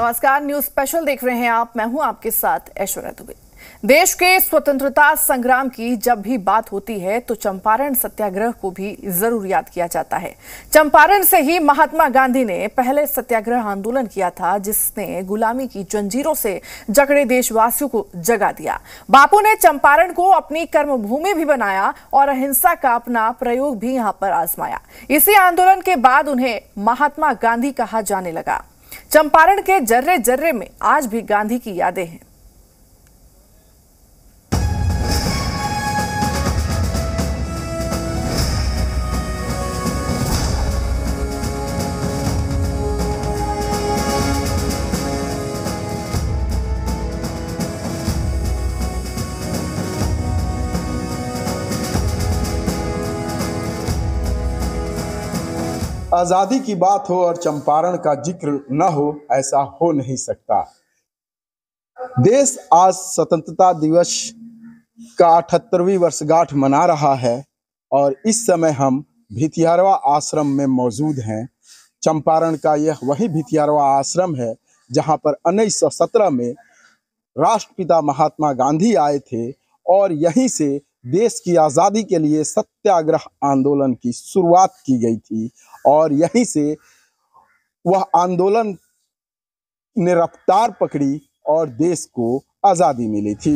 नमस्कार, news special देख रहे हैं आप। मैं हूं आपके साथ ऐश्वर्या दुबे। देश के स्वतंत्रता संग्राम की जब भी बात होती है तो चंपारण सत्याग्रह को भी जरूर याद किया जाता है। चंपारण से ही महात्मा गांधी ने पहले सत्याग्रह आंदोलन किया था, जिसने गुलामी की जंजीरों से जकड़े देशवासियों को जगा दिया। बापू ने चंपारण को अपनी कर्मभूमि भी बनाया और अहिंसा का अपना प्रयोग भी यहाँ पर आजमाया। इसी आंदोलन के बाद उन्हें महात्मा गांधी कहा जाने लगा। चंपारण के जर्रे जर्रे में आज भी गांधी की यादें हैं। आजादी की बात हो और चंपारण का जिक्र न हो, ऐसा हो नहीं सकता। देश आज स्वतंत्रता दिवस का 78वीं वर्षगांठ मना रहा है और इस समय हम भितिहरवा आश्रम में मौजूद हैं। चंपारण का यह वही भितिहरवा आश्रम है जहां पर 1917 में राष्ट्रपिता महात्मा गांधी आए थे और यहीं से देश की आज़ादी के लिए सत्याग्रह आंदोलन की शुरुआत की गई थी और यहीं से वह आंदोलन ने रफ्तार पकड़ी और देश को आज़ादी मिली थी।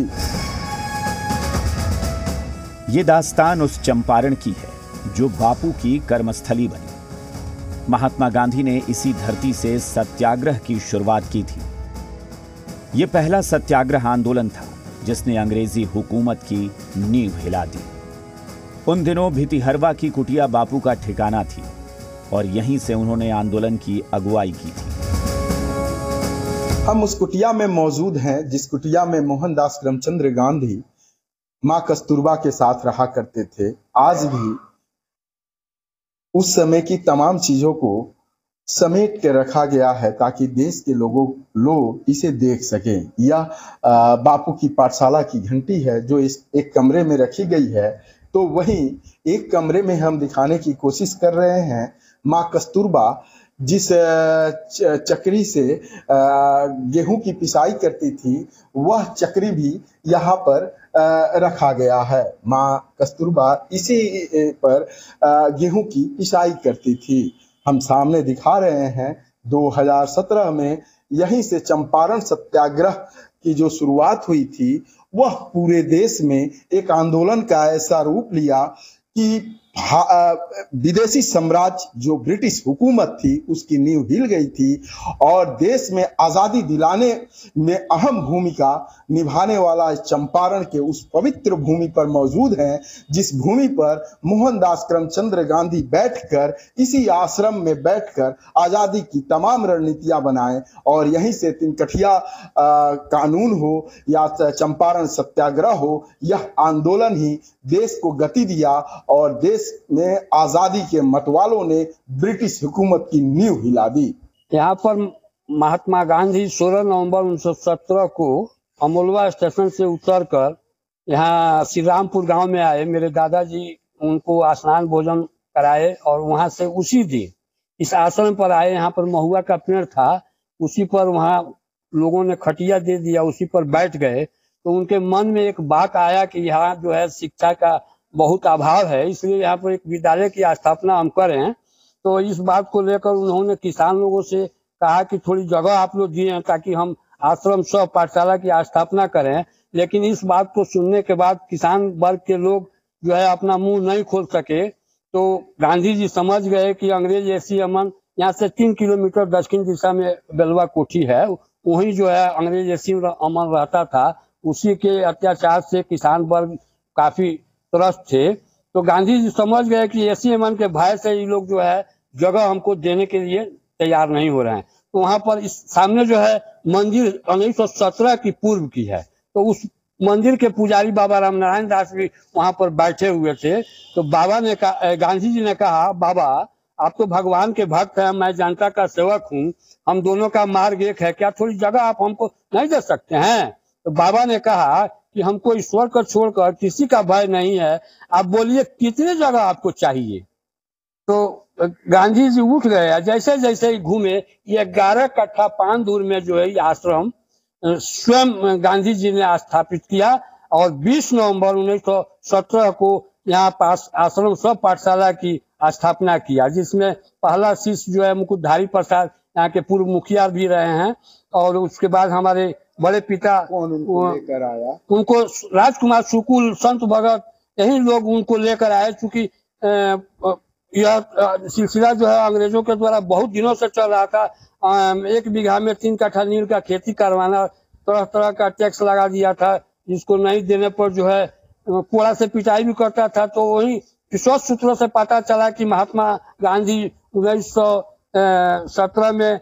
ये दास्तान उस चंपारण की है जो बापू की कर्मस्थली बनी। महात्मा गांधी ने इसी धरती से सत्याग्रह की शुरुआत की थी। ये पहला सत्याग्रह आंदोलन था जिसने अंग्रेजी हुकूमत की नींव हिला दी। उन दिनों भितिहरवा की कुटिया बापू का ठिकाना थी और यहीं से उन्होंने आंदोलन की अगुवाई की थी। हम उस कुटिया में मौजूद हैं जिस कुटिया में मोहनदास रमचंद्र गांधी मां कस्तूरबा के साथ रहा करते थे। आज भी उस समय की तमाम चीजों को समेट के रखा गया है ताकि देश के लोग इसे देख सकें। यह बापू की पाठशाला की घंटी है जो इस एक कमरे में रखी गई है, तो वहीं एक कमरे में हम दिखाने की कोशिश कर रहे हैं माँ कस्तूरबा जिस चक्री से गेहूं की पिसाई करती थी, वह चक्री भी यहाँ पर रखा गया है। माँ कस्तूरबा इसी पर गेहूं की पिसाई करती थी। हम सामने दिखा रहे हैं 2017 में यहीं से चंपारण सत्याग्रह की जो शुरुआत हुई थी, वह पूरे देश में एक आंदोलन का ऐसा रूप लिया कि विदेशी साम्राज्य जो ब्रिटिश हुकूमत थी उसकी नींव हिल गई थी और देश में आज़ादी दिलाने में अहम भूमिका निभाने वाला चंपारण के उस पवित्र भूमि पर मौजूद हैं जिस भूमि पर मोहनदास करमचंद्र गांधी बैठकर इसी आश्रम में बैठकर आज़ादी की तमाम रणनीतियां बनाएं और यहीं से तिनकठिया कानून हो या चंपारण सत्याग्रह हो, यह आंदोलन ही देश को गति दिया और देश में आजादी के मतवालों ने ब्रिटिश हुकूमत की नींव हिला दी। यहाँ पर महात्मा गांधी 16 नवंबर 1917 को अमोलवा स्टेशन से उतरकर यहाँ श्रीरामपुर गांव में आए। मेरे दादाजी उनको स्नान भोजन कराए और वहाँ से उसी दिन इस आश्रम पर आए। यहाँ पर महुआ का पेड़ था, उसी पर वहाँ लोगों ने खटिया दे दिया, उसी पर बैठ गए। तो उनके मन में एक बात आया कि यहाँ जो है शिक्षा का बहुत अभाव है, इसलिए यहाँ पर एक विद्यालय की स्थापना हम कर रहे हैं। तो इस बात को लेकर उन्होंने किसान लोगों से कहा कि थोड़ी जगह आप लोग दिए ताकि हम आश्रम सह पाठशाला की स्थापना करें, लेकिन इस बात को सुनने के बाद किसान वर्ग के लोग जो है अपना मुंह नहीं खोल सके। तो गांधी जी समझ गए कि अंग्रेज ऐसी अमन, यहाँ से 3 किलोमीटर दक्षिण दिशा में बेलवा कोठी है, वहीं जो है अंग्रेज ऐसी अमन रहता था, उसी के अत्याचार से किसान वर्ग काफी त्रस्त थे। तो गांधी जी समझ गए कि ऐसी अमन के भय से ये लोग जो है जगह हमको देने के लिए तैयार नहीं हो रहे हैं। तो वहाँ पर इस सामने जो है मंदिर 1917 की पूर्व की है, तो उस मंदिर के पुजारी बाबा राम नारायण दास भी वहाँ पर बैठे हुए थे। तो बाबा ने कहा, गांधी जी ने कहा, बाबा आप तो भगवान के भक्त हैं, मैं जनता का सेवक हूँ, हम दोनों का मार्ग एक है, क्या थोड़ी जगह आप हमको नहीं दे सकते हैं? तो बाबा ने कहा कि हमको ईश्वर को छोड़कर किसी का भय नहीं है, आप बोलिए कितनी जगह आपको चाहिए। तो गांधी जी उठ गए। जैसे जैसे घूमे ये 11 कट्ठा पान दूर में जो है ये आश्रम स्वयं गांधी जी ने स्थापित किया और 20 नवंबर 1917 को यहाँ पास आश्रम स्व पाठशाला की स्थापना किया, जिसमें पहला शिष्य जो है मुकुंदधारी प्रसाद यहाँ के पूर्व मुखिया भी रहे हैं। और उसके बाद हमारे बड़े पिता उनको लेकर आया, उनको राजकुमार शुक्ल, संत भगत, यही लोग उनको लेकर आए। चूंकि यह सिलसिला जो है अंग्रेजों के द्वारा बहुत दिनों से चल रहा था, 1 बीघा में 3 कट्ठा नील का खेती करवाना, तरह तरह का टैक्स लगा दिया था, जिसको नहीं देने पर जो है कोड़ा से पिटाई भी करता था। तो वही विश्वस्त सूत्रों से पता चला कि महात्मा गांधी 1917 में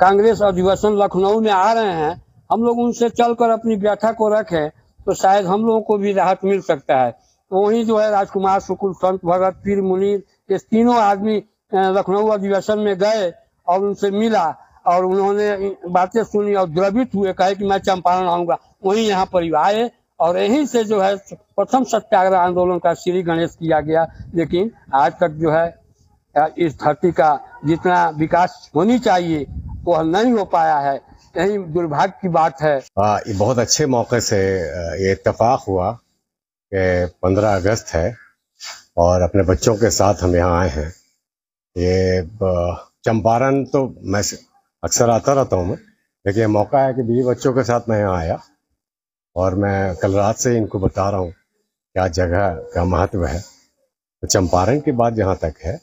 कांग्रेस अधिवेशन लखनऊ में आ रहे हैं, हम लोग उनसे चलकर अपनी बैठक को रखें तो शायद हम लोगों को भी राहत मिल सकता है। वही जो है राजकुमार शुक्ल, संत भगत, पीर मुनीर, ये तीनों आदमी लखनऊ अधिवेशन में गए और उनसे मिला और उन्होंने बातें सुनी और द्रवित हुए, कहे कि मैं चंपारण आऊंगा। वहीं यहाँ पर आए और यहीं से जो है प्रथम सत्याग्रह आंदोलन का श्री गणेश किया गया। लेकिन आज तक जो है इस धरती का जितना विकास होनी चाहिए वह नहीं हो पाया है, यही दुर्भाग्य की बात है। ये बहुत अच्छे मौके से ये इत्तेफाक हुआ कि 15 अगस्त है और अपने बच्चों के साथ हम यहाँ आए हैं। ये चंपारण तो मैं अक्सर आता रहता हूँ मैं, लेकिन ये मौका है कि बीवी बच्चों के साथ मैं यहाँ आया और मैं कल रात से इनको बता रहा हूँ क्या जगह का महत्व है। तो चंपारण की बात यहाँ तक है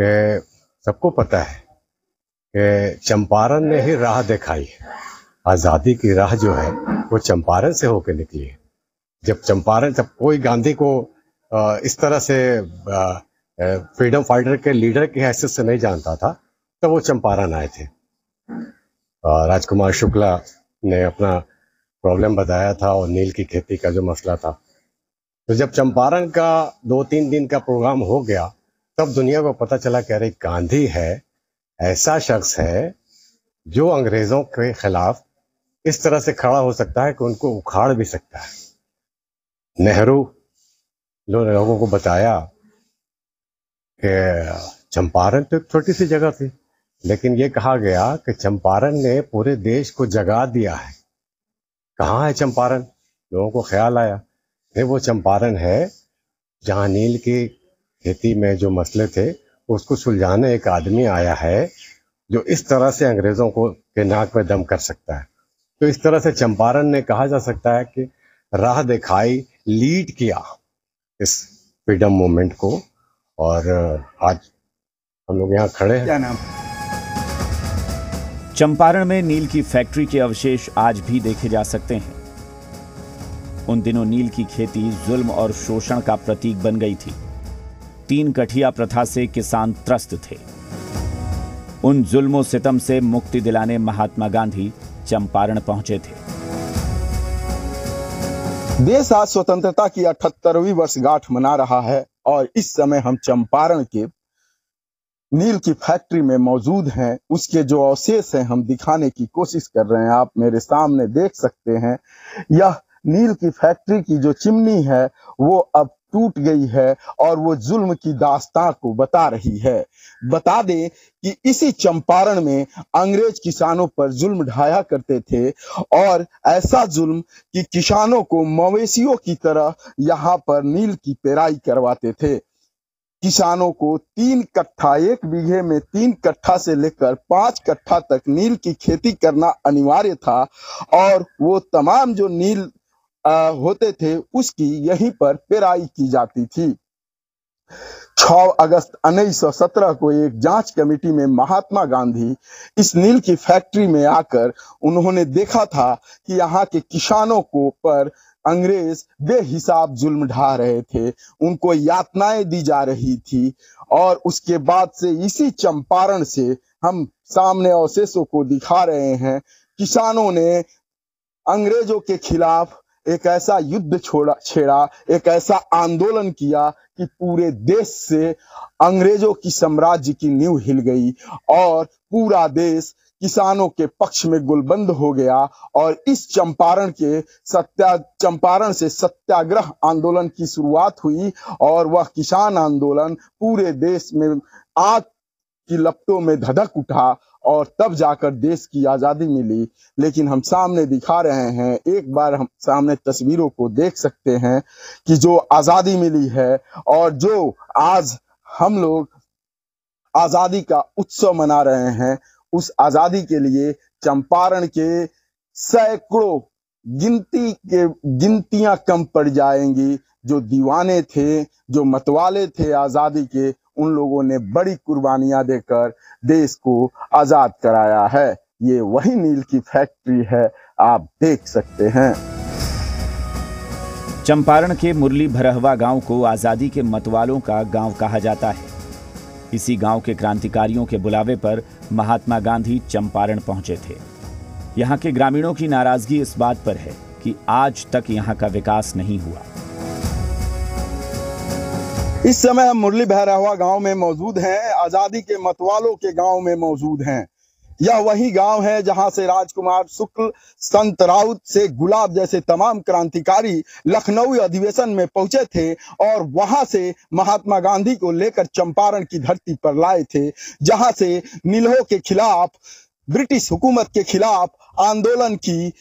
कि सबको पता है कि चंपारण ने ही राह दिखाई है, आज़ादी की राह जो है वो चंपारण से होकर निकली है। जब कोई गांधी को इस तरह से फ्रीडम फाइटर के लीडर की हैसियत से नहीं जानता था, तब तो वो चंपारण आए थे। राजकुमार शुक्ला ने अपना प्रॉब्लम बताया था और नील की खेती का जो मसला था, तो जब चंपारण का 2-3 दिन का प्रोग्राम हो गया तब दुनिया को पता चला कि अरे गांधी है ऐसा शख्स है जो अंग्रेजों के खिलाफ इस तरह से खड़ा हो सकता है कि उनको उखाड़ भी सकता है। नेहरू लोगों को बताया कि चंपारण तो एक छोटी सी जगह थी, लेकिन ये कहा गया कि चंपारण ने पूरे देश को जगा दिया है। कहाँ है चंपारण? लोगों को ख्याल आया नहीं, वो चंपारण है जहाँ नील की खेती में जो मसले थे उसको सुलझाने एक आदमी आया है जो इस तरह से अंग्रेजों को के नाक पे दम कर सकता है। तो इस तरह से चंपारण ने कहा जा सकता है कि राह दिखाई, लीड किया इस फ्रीडम मूवमेंट को। और आज हम लोग यहाँ खड़े हैं। चंपारण में नील की फैक्ट्री के अवशेष आज भी देखे जा सकते हैं। उन दिनों नील की खेती जुल्म और शोषण का प्रतीक बन गई थी। 3 कठिया प्रथा से किसान त्रस्त थे। उन जुल्मों सितम से मुक्ति दिलाने महात्मा गांधी चंपारण पहुंचे थे। देश आज स्वतंत्रता की 78वीं वर्षगांठ मना रहा है और इस समय हम चंपारण के नील की फैक्ट्री में मौजूद हैं। उसके जो अवशेष हैं हम दिखाने की कोशिश कर रहे हैं। आप मेरे सामने देख सकते हैं, यह नील की फैक्ट्री की जो चिमनी है वो अब टूट गई है और वो जुल्म की दास्तां को बता रही है। बता दें कि इसी चंपारण में अंग्रेज किसानों पर जुल्म ढाया करते थे और ऐसा जुल्म कि किसानों को मवेशियों की तरह यहाँ पर नील की पेराई करवाते थे। किसानों को 3 कट्ठा, 1 बीघे में 3 कट्ठा से लेकर 5 कट्ठा तक नील की खेती करना अनिवार्य था और वो तमाम जो नील होते थे उसकी यहीं पर पेराई की जाती थी। 6 अगस्त 1917 को एक जांच कमेटी में महात्मा गांधी इस नील की फैक्ट्री में आकर उन्होंने देखा था कि यहाँ के किसानों को पर अंग्रेज बेहिसाब जुल्म ढा रहे थे, उनको यातनाएं दी जा रही थी। और उसके बाद से इसी चंपारण से हम सामने अवशेषों को दिखा रहे हैं। किसानों ने अंग्रेजों के खिलाफ एक ऐसा युद्ध छेड़ा, एक ऐसा आंदोलन किया कि पूरे देश से अंग्रेजों की साम्राज्य की नींव हिल गई और पूरा देश किसानों के पक्ष में गुलबंद हो गया। और इस चंपारण से सत्याग्रह आंदोलन की शुरुआत हुई और वह किसान आंदोलन पूरे देश में आग की लपटों में धधक उठा और तब जाकर देश की आजादी मिली। लेकिन हम सामने दिखा रहे हैं, एक बार हम सामने तस्वीरों को देख सकते हैं कि जो आजादी मिली है और जो आज हम लोग आजादी का उत्सव मना रहे हैं, उस आजादी के लिए चंपारण के सैकड़ों गिनतियां कम पड़ जाएंगी जो दीवाने थे, जो मतवाले थे आजादी के, उन लोगों ने बड़ी कुर्बानियां देकर देश को आजाद कराया है। ये वही नील की फैक्ट्री है, आप देख सकते हैं। चंपारण के मुरली भरहवा गांव को आजादी के मतवालों का गांव कहा जाता है। इसी गांव के क्रांतिकारियों के बुलावे पर महात्मा गांधी चंपारण पहुंचे थे। यहाँ के ग्रामीणों की नाराजगी इस बात पर है कि आज तक यहाँ का विकास नहीं हुआ। इस समय हम मुरली भरहवा गांव में मौजूद हैं, आजादी के मतवालों के गांव में मौजूद हैं। यह वही गांव है जहां से राजकुमार शुक्ल, संत राउत, शेख गुलाब जैसे तमाम क्रांतिकारी लखनऊ अधिवेशन में पहुंचे थे और वहां से महात्मा गांधी को लेकर चंपारण की धरती पर लाए थे, जहां से नीलों के खिलाफ, ब्रिटिश हुकूमत के खिलाफ आंदोलन की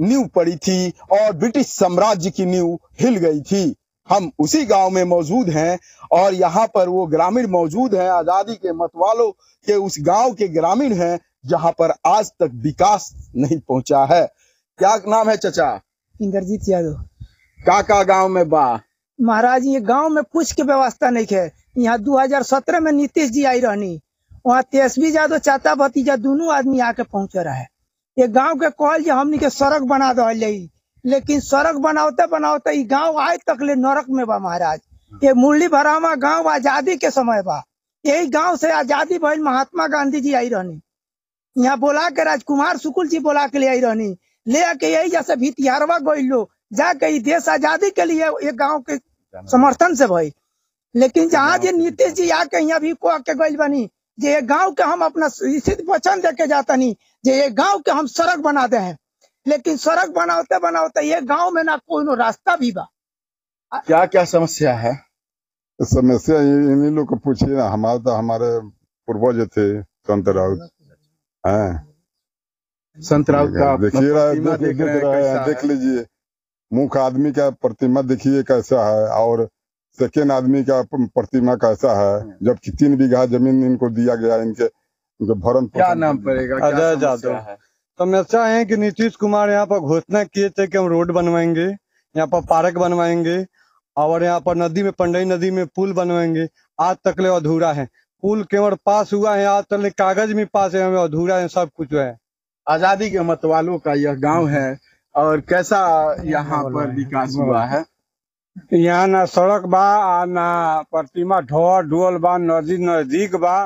नींव पड़ी थी और ब्रिटिश साम्राज्य की नींव हिल गई थी। हम उसी गांव में मौजूद हैं और यहाँ पर वो ग्रामीण मौजूद हैं, आजादी के मतवालों के उस गांव के ग्रामीण हैं जहाँ पर आज तक विकास नहीं पहुंचा है। क्या नाम है चचा? इंद्रजीत यादव। काका गांव में बा? महाराज ये गांव में कुछ के व्यवस्था नहीं है। यहाँ 2017 में नीतीश जी आई रहनी, वहाँ तेजस्वी यादव चाचा भतीजा दोनों आदमी आके पहुँचे रहे। ये गाँव के कॉल हमने के सड़क बना दी, लेकिन सड़क बनाते बनाते गांव आज तक ले नरक में बा। महाराज ये मुरली भरहवा गांव आजादी के समय बा, यही गांव से आजादी भइल। महात्मा गांधी जी आई रहनी, यहाँ बोला के राजकुमार शुक्ल जी बोला के ले आई रहनी, ले आके यही जैसे भितिहरवा गई लो जाके देश आजादी के लिए एक गांव के समर्थन से भई। लेकिन जहाँ जी नीतीश जी आके यहाँ भी कह के गई बनी जे गाँव के हम अपना वचन दे के जाता नहीं जे ये गाँव के हम सड़क बना दे है, लेकिन सड़क बनाते बनाते ये गांव में ना कोई रास्ता भी बा। क्या क्या समस्या है? समस्या इन्हीं लोग को पूछिए ना, हमारे तो हमारे पूर्वज थे संत राउत। संत राउत का देख लीजिए, मुख्य आदमी का प्रतिमा देखिए कैसा है और सेकेंड आदमी का प्रतिमा कैसा है, जबकि 3 बीघा जमीन इनको दिया गया। इनके भरण क्या नाम पड़ेगा? अजय यादव। समस्या है कि नीतीश कुमार यहाँ पर घोषणा किए थे कि हम रोड बनवाएंगे, यहाँ पर पार्क बनवाएंगे और यहाँ पर नदी में, पंडई नदी में पुल बनवाएंगे। आज तक ले अधूरा है। पुल केवल पास हुआ है, आज तक ले कागज में पास है, हमें अधूरा है, सब कुछ है। आजादी के मतवालों का यह गांव है और कैसा यहाँ पर विकास हुआ है? यहाँ ना सड़क बा, ना प्रतिमा ढोर डोल बा, नजदीक बा,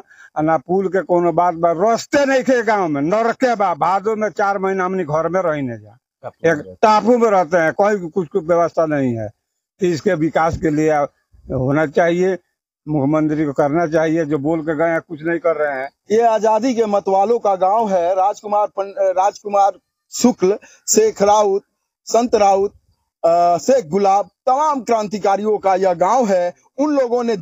ना पुल के कोनो बात बा। रास्ते नहीं थे गांव में, नरके बा। भादो में 4 महीना हमने घर में रही नहीं जा, एक टापू में रहते हैं, कोई कुछ व्यवस्था नहीं है। इसके विकास के लिए होना चाहिए, मुख्यमंत्री को करना चाहिए, जो बोल के गए हैं कुछ नहीं कर रहे हैं। ये आजादी के मतवालों का गाँव है। राजकुमार शुक्ल, शेख राउत, संत राउत, शेख गुलाब, तमाम क्रांतिकारियों का यह गांव है। उन लोगों ने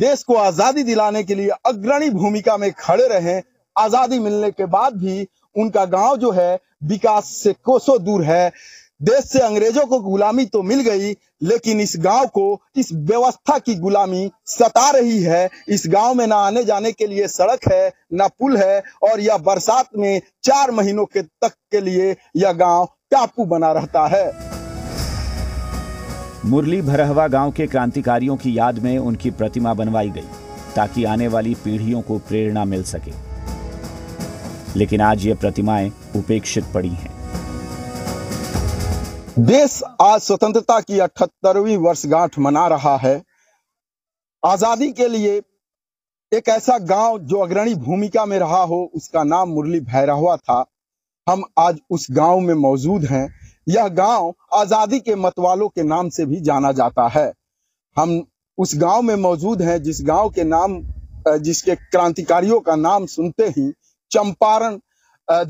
देश को आजादी दिलाने के लिए अग्रणी भूमिका में खड़े रहे। आजादी मिलने के बाद भी उनका गांव जो है विकास से कोसों दूर है। देश से अंग्रेजों को गुलामी तो मिल गई, लेकिन इस गांव को इस व्यवस्था की गुलामी सता रही है। इस गांव में ना आने जाने के लिए सड़क है, ना पुल है और यह बरसात में 4 महीनों के तक के लिए यह गाँव टापू बना रहता है। मुरली भरहवा गांव के क्रांतिकारियों की याद में उनकी प्रतिमा बनवाई गई ताकि आने वाली पीढ़ियों को प्रेरणा मिल सके, लेकिन आज ये प्रतिमाएं उपेक्षित पड़ी हैं। देश आज स्वतंत्रता की 78वीं वर्षगांठ मना रहा है। आजादी के लिए एक ऐसा गांव जो अग्रणी भूमिका में रहा हो, उसका नाम मुरली भरहवा था। हम आज उस गांव में मौजूद हैं। यह गांव आजादी के मतवालों के नाम से भी जाना जाता है। हम उस गांव में मौजूद हैं जिस गांव के नाम, जिसके क्रांतिकारियों का नाम सुनते ही चंपारण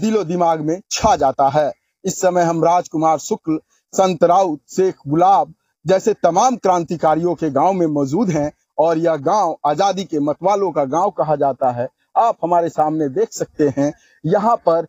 दिलो दिमाग में छा जाता है। इस समय हम राजकुमार शुक्ल, संत राउत, शेख गुलाब जैसे तमाम क्रांतिकारियों के गांव में मौजूद हैं और यह गांव आजादी के मतवालों का गांव कहा जाता है। आप हमारे सामने देख सकते हैं यहाँ पर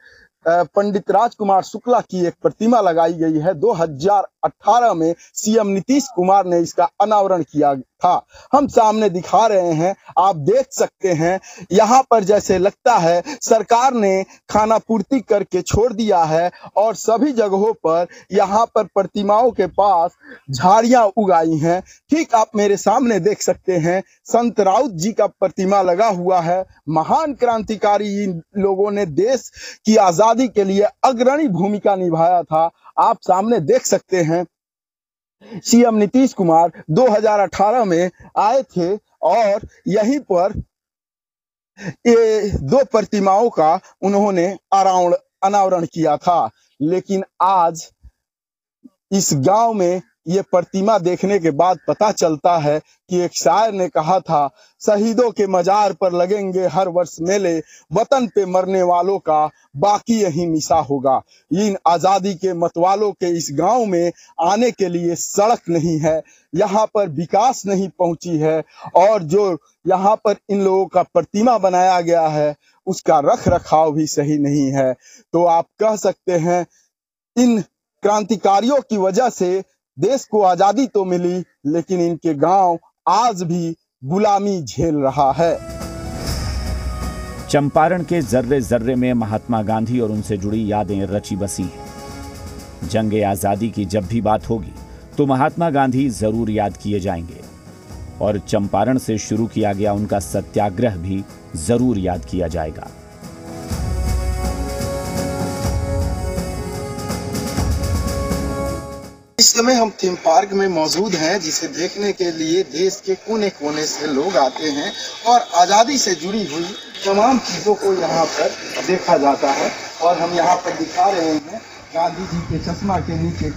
पंडित राजकुमार शुक्ल की एक प्रतिमा लगाई गई है। 2018 में सीएम नीतीश कुमार ने इसका अनावरण किया था। हम सामने दिखा रहे हैं, आप देख सकते हैं यहाँ पर जैसे लगता है सरकार ने खाना पूर्ति करके छोड़ दिया है और सभी जगहों पर यहाँ पर प्रतिमाओं के पास झाड़ियां उगाई हैं। ठीक आप मेरे सामने देख सकते हैं संत राउत जी का प्रतिमा लगा हुआ है। महान क्रांतिकारी लोगों ने देश की आजादी के लिए अग्रणी भूमिका निभाया था। आप सामने देख सकते हैं सीएम नीतीश कुमार 2018 में आए थे और यहीं पर ये दो प्रतिमाओं का उन्होंने अनावरण किया था, लेकिन आज इस गांव में ये प्रतिमा देखने के बाद पता चलता है कि एक शायर ने कहा था, शहीदों के मजार पर लगेंगे हर वर्ष मेले, वतन पे मरने वालों का बाकी यही निशा होगा। इन आजादी के मतवालों के इस गांव में आने के लिए सड़क नहीं है, यहाँ पर विकास नहीं पहुंची है और जो यहाँ पर इन लोगों का प्रतिमा बनाया गया है उसका रख रखाव भी सही नहीं है। तो आप कह सकते हैं इन क्रांतिकारियों की वजह से देश को आजादी तो मिली, लेकिन इनके गांव आज भी गुलामी झेल रहा है। चंपारण के जर्रे जर्रे में महात्मा गांधी और उनसे जुड़ी यादें रची बसी हैं। जंगे आजादी की जब भी बात होगी तो महात्मा गांधी जरूर याद किए जाएंगे और चंपारण से शुरू किया गया उनका सत्याग्रह भी जरूर याद किया जाएगा। इस समय हम थीम पार्क में मौजूद हैं, जिसे देखने के लिए देश के कोने कोने से लोग आते हैं और आज़ादी से जुड़ी हुई तमाम चीज़ों को यहाँ पर देखा जाता है। और हम यहाँ पर दिखा रहे हैं गांधी जी के चश्मा के नीचे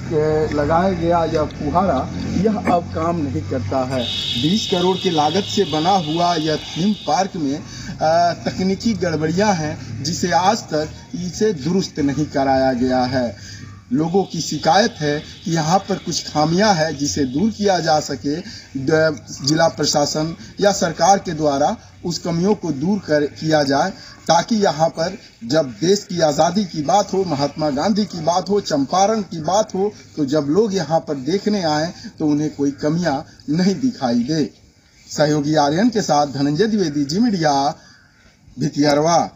लगाया गया यह फुहारा, यह अब काम नहीं करता है। 20 करोड़ की लागत से बना हुआ यह थीम पार्क में तकनीकी गड़बड़ियाँ हैं, जिसे आज तक इसे दुरुस्त नहीं कराया गया है। लोगों की शिकायत है कि यहाँ पर कुछ खामियां है जिसे दूर किया जा सके। जिला प्रशासन या सरकार के द्वारा उस कमियों को दूर किया जाए, ताकि यहाँ पर जब देश की आज़ादी की बात हो, महात्मा गांधी की बात हो, चंपारण की बात हो, तो जब लोग यहाँ पर देखने आएँ तो उन्हें कोई कमियां नहीं दिखाई दे। सहयोगी आर्यन के साथ धनंजय द्विवेदी, जी मीडिया, भितिहरवा।